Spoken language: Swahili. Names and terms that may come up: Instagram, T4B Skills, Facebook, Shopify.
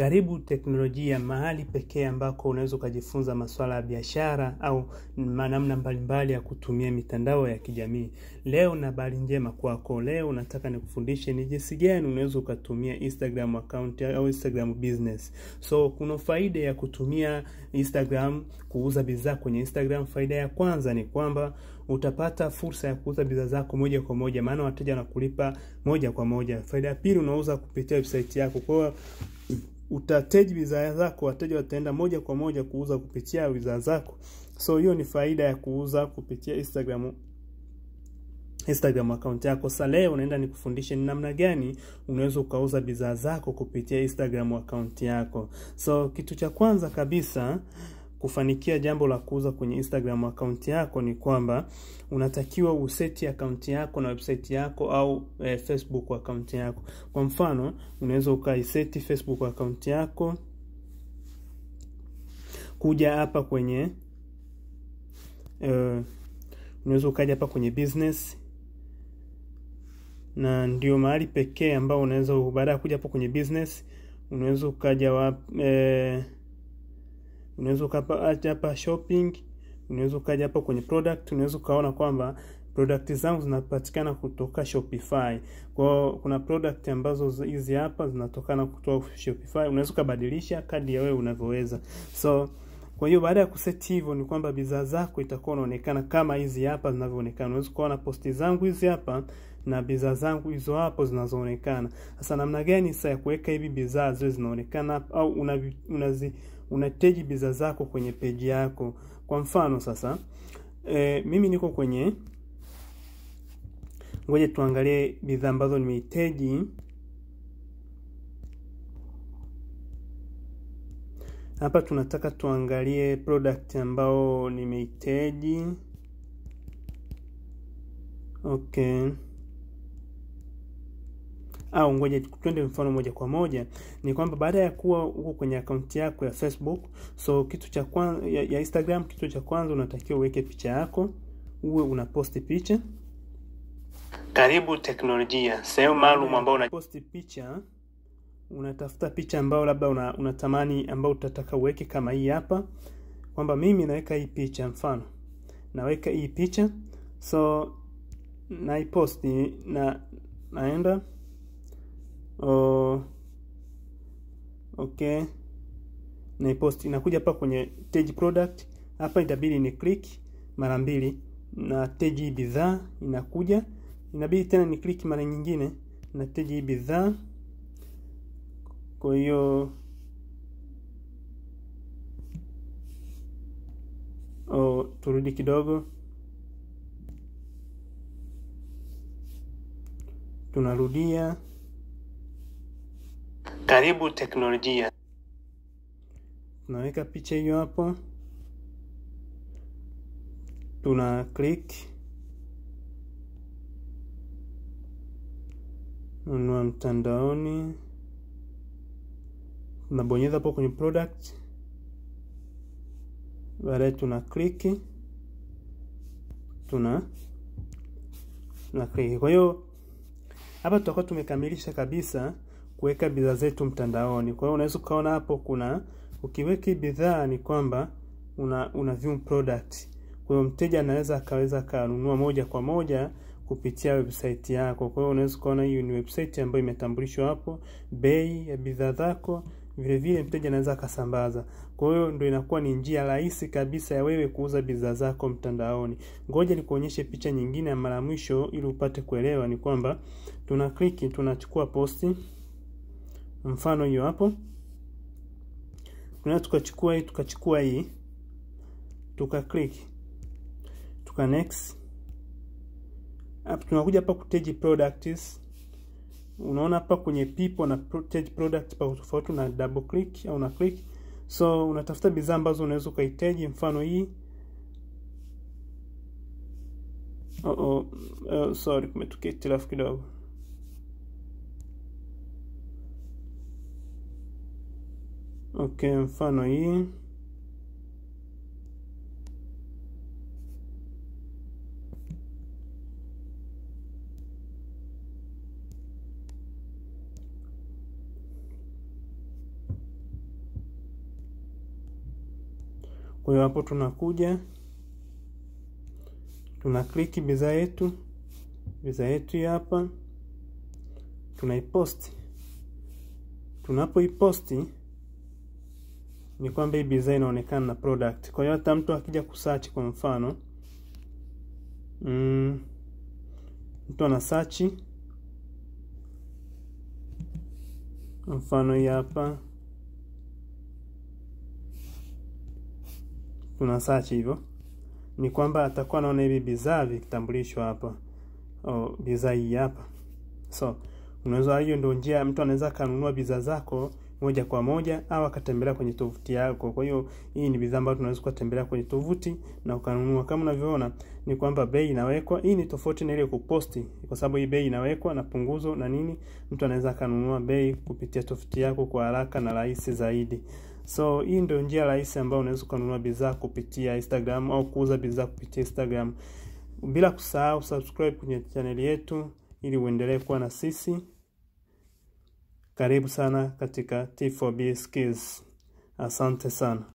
Karibu Teknolojia, mahali pekee ambako unaweza kujifunza masuala ya biashara au namna mbalimbali ya kutumia mitandao ya kijamii. Leo na habari njema kwako. Leo nataka nikufundishe ni jinsi gani unaweza kutumia Instagram account au Instagram business. So kuna faida ya kutumia Instagram, kuuza bidhaa kwenye Instagram. Faida ya kwanza ni kwamba utapata fursa ya kuuza bidhaa zako moja kwa moja, maana wateja wanakulipa moja kwa moja. Faida ya pili, unauza kupitia website yako. Kwa utateji bidhaa zako, wateja wataenda moja kwa moja kuuza kupitia bidhaa zako. So hiyo ni faida ya kuuza kupitia Instagram account yako. Sasa leo naenda nikufundishe ni namna gani unaweza kuuza bidhaa zako kupitia Instagram account yako. So kitu cha kwanza kabisa kufanikia jambo la kuuza kwenye Instagram account yako ni kwamba unatakiwa useti account yako na website yako au Facebook account yako. Kwa mfano, unaweza ukaiseti Facebook account yako, kuja hapa kwenye unaweza ukaja hapa kwenye business, na ndio mahali pekee ambao unaweza, baada ya kuja hapa kwenye business unaweza ukaja wapi, unaweza ukaja hapa shopping, unaweza ukaja hapa kwenye product. Unaweza ukaona kwamba product zangu zinapatikana kutoka Shopify. Kwa kuna product ambazo hizi hapa zinatokana kutoka Shopify. Unaweza kubadilisha kadi ya wewe unavyoweza. So kwa hiyo baada ya kuseti hivyo ni kwamba bidhaa zako itakuwa inaonekana kama hizi hapa zinavyoonekana. Unaweza kuona posti zangu hizi hapa na bidhaa zangu hizo hapo zinazoonekana. Sasa namna gani sasa ya kuweka hivi bidhaa zote zinaonekana au unateji bidhaa zako kwenye page yako? Kwa mfano sasa mimi niko kwenye, ngoje tuangalie bidhaa ambazo nimeiteji. Hapa tunataka tuangalie product ambao nimeiteji. Okay. Au ngoja tuende mfano moja kwa moja. Ni kwamba baada ya kuwa uko kwenye account yako ya Facebook, so kitu cha kwanza ya Instagram, kitu cha kwanza unatakiwa uweke picha yako, uwe unaposti picha. Karibu Teknolojia, sehemu maalum ambao unaposti picha. Unatafuta picha ambao labda unatamani ambao utataka uweke, kama hii hapa, kwamba mimi naweka hii picha, mfano naweka hii picha. So naiposti na naenda okay, naiposti, inakuja hapa kwenye tag product. Hapa itabidi ni click mara mbili na tag bidhaa, inakuja inabidi tena ni click mara nyingine na tag bidhaa. Kwa hiyo turudi kidogo, tunarudia Karibu Teknolojia. Tunaweka picha hiyo hapo. Tuna click. Nunua mtandaoni. Tunabonyeza hapo kwenye product. Baadaye tuna click. Tuna click. Kwa hiyo hapa tutakuwa tumekamilisha kabisa kuweka bidhaa zetu mtandaoni. Kwa hiyo unaweza kuona hapo kuna ukiweki bidhaa ni kwamba una view product. Kwa hiyo mteja anaweza akaweza kanunua moja kwa moja kupitia website yako. Kwa hiyo unaweza kuona hiyo ni website ambayo imetambulishwa hapo, bei ya bidhaa zako, vile vile mteja anaweza akasambaza. Kwa hiyo ndio inakuwa ni njia rahisi kabisa ya wewe kuuza bidhaa zako mtandaoni. Ngoja nikuonyeshe picha nyingine mara mwisho ili upate kuelewa. Ni kwamba tuna click, tunachukua posti, mfano hiyo hapo. Tunaweza tukachukua hii, tuka click, tuka next. Hapo tunakuja hapa kuteji products. Unaona hapa kwenye people na teji products pa tofauti, na double click au na click. So unatafuta bidhaa ambazo unaweza kuiteji, mfano hii. Sorry kumetokea hitilafu kidogo. Okay, mfano hii. Kwa hiyo hapo tunakuja tunaclick bidhaa yetu hapa, tunaiposti. Tunapoiposti ni kwamba hii bidhaa inaonekana na product. Kwa hiyo hata mtu akija kusearch kwa mfano, mtu ana search mfano hapa, tuna search hivyo, ni kwamba atakuwa anaona hivi bidhaa vitambulisho hapa au bidhaa hii hapa. So unaweza, hiyo ndio njia mtu anaweza kanunua bidhaa zako moja kwa moja au akatembelea kwenye tovuti yako. Kwa hiyo hii ni bidhaa ambayo tunaweza kutembelea kwenye tovuti na ukanunua. Kama unavyoona ni kwamba bei inawekwa. Hii ni tofauti na ile kuposti, kwa sababu hii bei inawekwa na punguzo na nini, mtu anaweza kanunua bei kupitia tovuti yako kwa haraka na rahisi zaidi. So hii ndio njia rahisi ambayo unaweza kununua bidhaa kupitia Instagram au kuuza bidhaa kupitia Instagram. Bila kusahau subscribe kwenye channel yetu ili uendelee kuwa na sisi. Karibu sana katika T4B Skills. Asante sana.